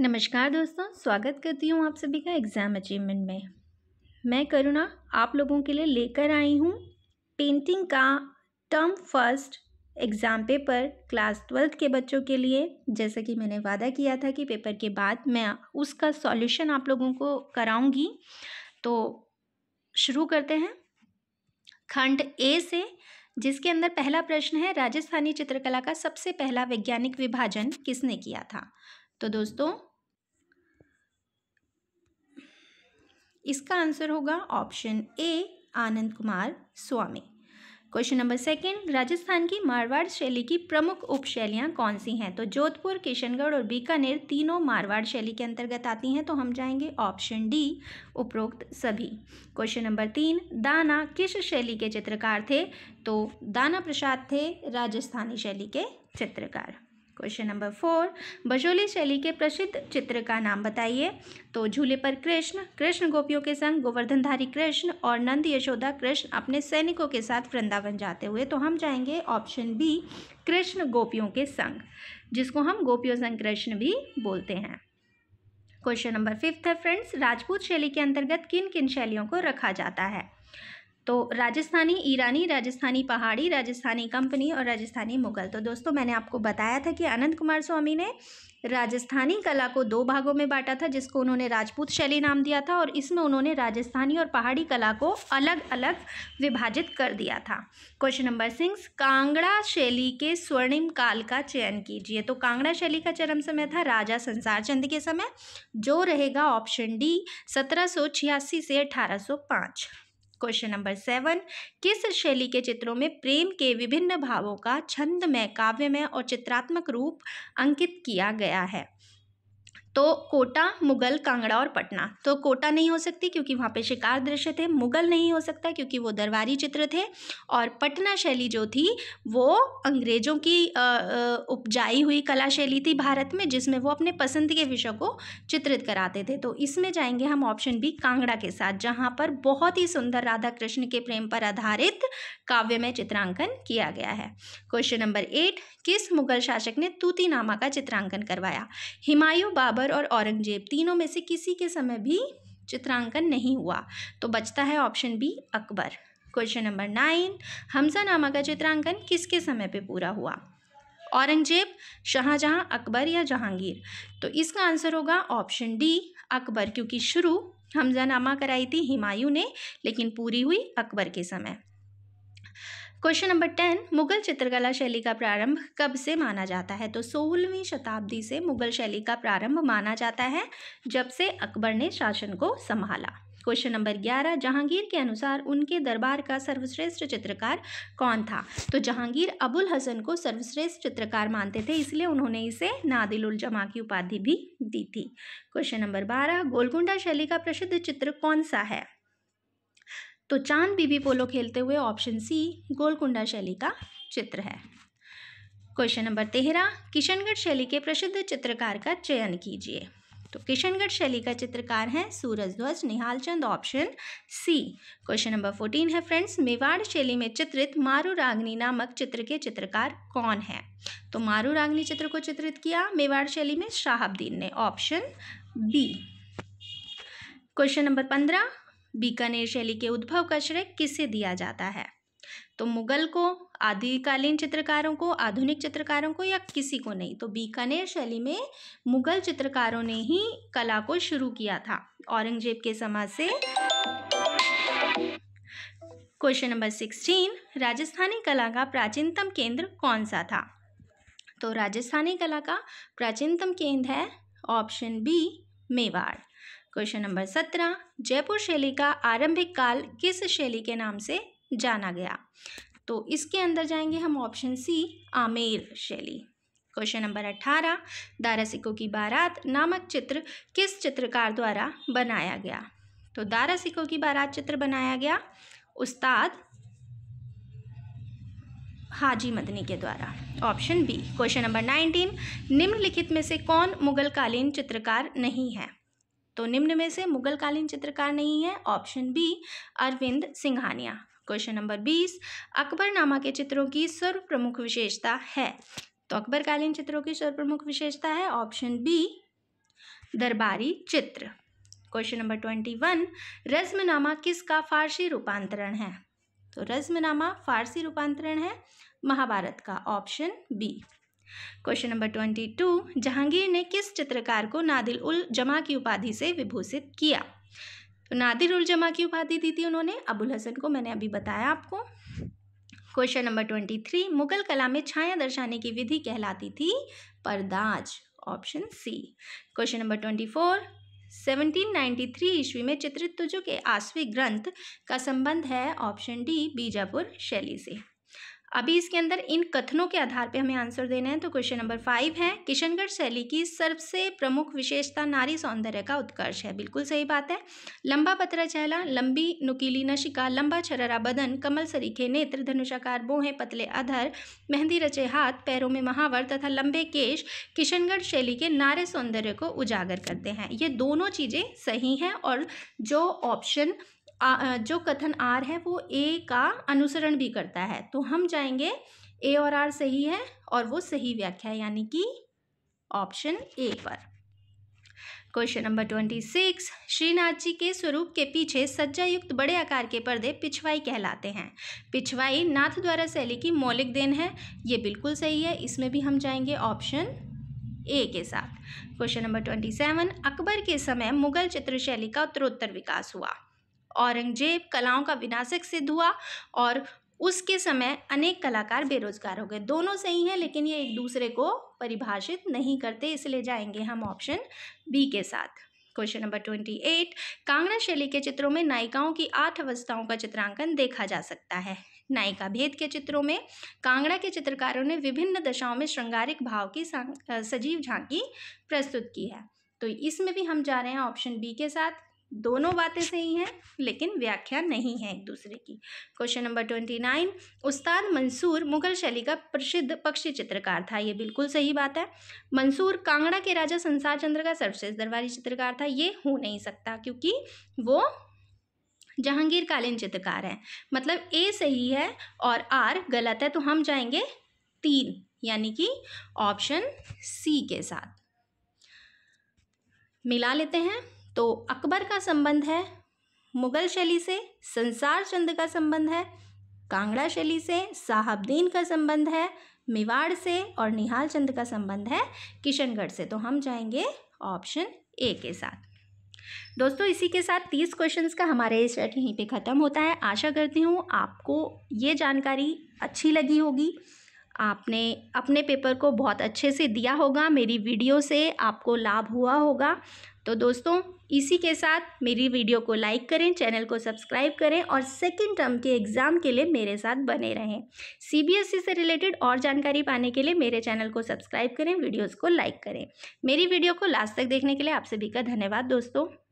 नमस्कार दोस्तों, स्वागत करती हूँ आप सभी का एग्ज़ाम अचीवमेंट में। मैं करुणा आप लोगों के लिए लेकर आई हूँ पेंटिंग का term first exam paper class 12 के बच्चों के लिए। जैसा कि मैंने वादा किया था कि पेपर के बाद मैं उसका सॉल्यूशन आप लोगों को कराऊंगी, तो शुरू करते हैं खंड ए से, जिसके अंदर पहला प्रश्न है राजस्थानी चित्रकला का सबसे पहला वैज्ञानिक विभाजन किसने किया था। तो दोस्तों इसका आंसर होगा option A Anand Kumar Swami. Question number second, Rajasthan की मारवाड़ शैली की प्रमुख उपशैलियाँ कौन सी हैं। तो जोधपुर, किशनगढ़ और बीकानेर तीनों मारवाड़ शैली के अंतर्गत आती हैं, तो हम जाएंगे ऑप्शन डी उपरोक्त सभी। क्वेश्चन नंबर तीन, दाना किस शैली के चित्रकार थे। तो दाना प्रसाद थे राजस्थानी शैली के चित्रकार। क्वेश्चन नंबर फोर, बजोली शैली के प्रसिद्ध चित्र का नाम बताइए। तो झूले पर कृष्ण, कृष्ण गोपियों के संग गोवर्धनधारी कृष्ण और नंद यशोदा कृष्ण अपने सैनिकों के साथ वृंदावन जाते हुए, तो हम जाएंगे ऑप्शन बी कृष्ण गोपियों के संग, जिसको हम गोपियों संग कृष्ण भी बोलते हैं। क्वेश्चन नंबर फिफ्थ है फ्रेंड्स, राजपूत शैली के अंतर्गत किन किन शैलियों को रखा जाता है। तो राजस्थानी ईरानी, राजस्थानी पहाड़ी, राजस्थानी कंपनी और राजस्थानी मुगल। तो दोस्तों मैंने आपको बताया था कि आनंद कुमार स्वामी ने राजस्थानी कला को दो भागों में बांटा था, जिसको उन्होंने राजपूत शैली नाम दिया था और इसमें उन्होंने राजस्थानी और पहाड़ी कला को अलग अलग विभाजित कर दिया था। क्वेश्चन नंबर सिक्स, कांगड़ा शैली के स्वर्णिम काल का चयन कीजिए। तो कांगड़ा शैली का चरम समय था राजा संसार चंद के समय, जो रहेगा ऑप्शन डी 1786 से 1805। क्वेश्चन नंबर सेवन, किस शैली के चित्रों में प्रेम के विभिन्न भावों का छंदमय, काव्यमय और चित्रात्मक रूप अंकित किया गया है। तो कोटा, मुगल, कांगड़ा और पटना। तो कोटा नहीं हो सकती क्योंकि वहाँ पे शिकार दृश्य थे, मुगल नहीं हो सकता क्योंकि वो दरबारी चित्र थे, और पटना शैली जो थी वो अंग्रेजों की उपजाई हुई कला शैली थी भारत में, जिसमें वो अपने पसंद के विषय को चित्रित कराते थे। तो इसमें जाएंगे हम ऑप्शन बी कांगड़ा के साथ, जहाँ पर बहुत ही सुंदर राधा कृष्ण के प्रेम पर आधारित काव्य में चित्रांकन किया गया है। क्वेश्चन नंबर एट, किस मुगल शासक ने तूतीनामा का चित्रांकन करवाया। हुमायूं, बाबर और औरंगजेब तीनों में से किसी के समय भी चित्रांकन नहीं हुआ, तो बचता है option B Akbar. Question number nine, Hamzanama का चित्रांकन किसके समय पे पूरा हुआ। औरंगजेब, शाहजहां, अकबर या जहांगीर। तो इसका आंसर होगा ऑप्शन डी अकबर, क्योंकि शुरू हमज़नामा कराई थी हुमायूं ने, लेकिन पूरी हुई अकबर के समय। क्वेश्चन नंबर 10, मुगल चित्रकला शैली का प्रारंभ कब से माना जाता है। तो 16वीं शताब्दी से मुगल शैली का प्रारंभ माना जाता है, जब से अकबर ने शासन को संभाला। क्वेश्चन नंबर 11, जहांगीर के अनुसार उनके दरबार का सर्वश्रेष्ठ चित्रकार कौन था। तो जहांगीर अबुल हसन को सर्वश्रेष्ठ चित्रकार मानते थे, इसलिए उन्होंने इसे नादिल उल जमा की उपाधि भी दी थी। क्वेश्चन नंबर 12, गोलकुंडा शैली का प्रसिद्ध चित्र कौन सा है। तो चांद बीबी पोलो खेलते हुए ऑप्शन सी गोलकुंडा शैली का चित्र है। क्वेश्चन नंबर 13, किशनगढ़ शैली के प्रसिद्ध चित्रकार का चयन कीजिए। तो किशनगढ़ शैली का चित्रकार हैं Surajdhwaj, Nihal Chand, option C. Question number 14 है फ्रेंड्स, मेवाड़ शैली में चित्रित मारू रागनी नामक चित्र के चित्रकार कौन है। तो मारू रागनी चित्र को चित्रित किया मेवाड़ शैली में शाह अब्दीन ने, option B. Question number 15, Bikaner शैली के उद्भव का श्रेय किसे दिया जाता है। तो मुगल को, आदिकालीन चित्रकारों को, आधुनिक चित्रकारों को या किसी को नहीं। तो बीकानेर शैली में मुगल चित्रकारों ने ही कला को शुरू किया था औरंगजेब के समय से। क्वेश्चन नंबर 16, राजस्थानी कला का प्राचीनतम केंद्र कौन सा था। तो राजस्थानी कला का प्राचीनतम केंद्र है option B Mewar. Question number 17, Jaipur शैली का आरंभिक काल किस शैली के नाम से जाना गया। तो इसके अंदर जाएंगे हम ऑप्शन सी आमेर शैली। क्वेश्चन नंबर 18, दारा सिकों की बारात नामक चित्र किस चित्रकार द्वारा बनाया गया। तो दारा सिकों की बारात चित्र बनाया गया उस्ताद हाजी मदनी के द्वारा, ऑप्शन बी। क्वेश्चन नंबर 19, निम्नलिखित में से कौन मुगल कालीन चित्रकार नहीं है। तो निम्न में से मुगल कालीन चित्रकार नहीं है, option B Arvind Singhania. Question number 20, Akbarnama के चित्रों की सर्व प्रमुख विशेषता है। तो अकबर कालीन चित्रों की सर्व प्रमुख विशेषता है ऑप्शन बी दरबारी चित्र। क्वेश्चन नंबर 21, रज्मनामा किसका फारसी रूपांतरण है? तो रज्मनामा फारसी रूपांतरण है महाभारत का, option B. Question number 22, Jahangir ने किस चित्रकार को नादिल उल जमा की उपाधि से विभूषित किया? तो नादिल उल जमा की उपाधि दी थी उन्होंने अबुल हसन को, मैंने अभी बताया आपको। क्वेश्चन नंबर 23, मुगल कला में छाया दर्शाने की विधि कहलाती थी पर्दाज, ऑप्शन सी। क्वेश्चन नंबर 24, 1793 ईस्वी में चित्रित तुजो के आसवी ग्रंथ का संबंध है, ऑप्शन डी, बीजापुर शैली से। अभी इसके अंदर इन कथनों के आधार पे हमें आंसर देना है। तो क्वेश्चन नंबर 5 है, किशनगढ़ शैली की सबसे प्रमुख विशेषता नारी सौंदर्य का उत्कर्ष है, बिल्कुल सही बात है। लंबा पतला चेहरा, लंबी नुकीली नशिका, लंबा छररा बदन, कमल सरीखे नेत्र, धनुषाकार भौहें, पतले अधर, मेहंदी रचे हाथ, पैरों में महावर तथा लंबे केश किशनगढ़ शैली के नारी सौंदर्य को उजागर करते हैं। ये दोनों चीज़ें सही हैं और जो ऑप्शन जो कथन आर है वो ए का अनुसरण भी करता है, तो हम जाएंगे ए और आर सही है और वो सही व्याख्या है, यानी कि ऑप्शन ए पर। क्वेश्चन नंबर 26, श्रीनाथ जी के स्वरूप के पीछे सज्जा युक्त बड़े आकार के पर्दे पिछवाई कहलाते हैं। पिछवाई नाथ द्वारा शैली की मौलिक देन है, ये बिल्कुल सही है, इसमें भी हम जाएंगे ऑप्शन ए के साथ। क्वेश्चन नंबर 27, अकबर के समय मुगल चित्रशैली का उत्तरोत्तर विकास हुआ। औरंगजेब कलाओं का विनाशक सिद्ध हुआ और उसके समय अनेक कलाकार बेरोजगार हो गए। दोनों सही हैं लेकिन ये एक दूसरे को परिभाषित नहीं करते, इसलिए जाएंगे हम ऑप्शन बी के साथ। क्वेश्चन नंबर 28, कांगड़ा शैली के चित्रों में नायिकाओं की 8 अवस्थाओं का चित्रांकन देखा जा सकता है। नायिका भेद के चित्रों में कांगड़ा के चित्रकारों ने विभिन्न दशाओं में श्रृंगारिक भाव की सजीव झांकी प्रस्तुत की है, तो इसमें भी हम जा रहे हैं ऑप्शन बी के साथ। दोनों बातें सही हैं लेकिन व्याख्या नहीं है एक दूसरे की। क्वेश्चन नंबर 29, उस्ताद मंसूर मुगल शैली का प्रसिद्ध पक्षी चित्रकार था, ये बिल्कुल सही बात है। मंसूर कांगड़ा के राजा संसार चंद का सर्वश्रेष्ठ दरबारी चित्रकार था, ये हो नहीं सकता क्योंकि वो जहांगीर कालीन चित्रकार हैं, मतलब ए सही है और आर गलत है, तो हम जाएंगे 3 यानी कि ऑप्शन सी के साथ। मिला लेते हैं तो अकबर का संबंध है मुगल शैली से, संसार चंद का संबंध है कांगड़ा शैली से, शाह अब्दीन का संबंध है मेवाड़ से और निहाल चंद का संबंध है किशनगढ़ से, तो हम जाएंगे ऑप्शन ए के साथ। दोस्तों इसी के साथ 30 क्वेश्चंस का हमारा ये सेट यहीं पे ख़त्म होता है। आशा करती हूँ आपको ये जानकारी अच्छी लगी होगी, आपने अपने पेपर को बहुत अच्छे से दिया होगा, मेरी वीडियो से आपको लाभ हुआ होगा। तो दोस्तों इसी के साथ मेरी वीडियो को लाइक करें, चैनल को सब्सक्राइब करें और सेकंड टर्म के एग्ज़ाम के लिए मेरे साथ बने रहें। CBSE से रिलेटेड और जानकारी पाने के लिए मेरे चैनल को सब्सक्राइब करें, वीडियोस को लाइक करें। मेरी वीडियो को लास्ट तक देखने के लिए आप सभी का धन्यवाद दोस्तों।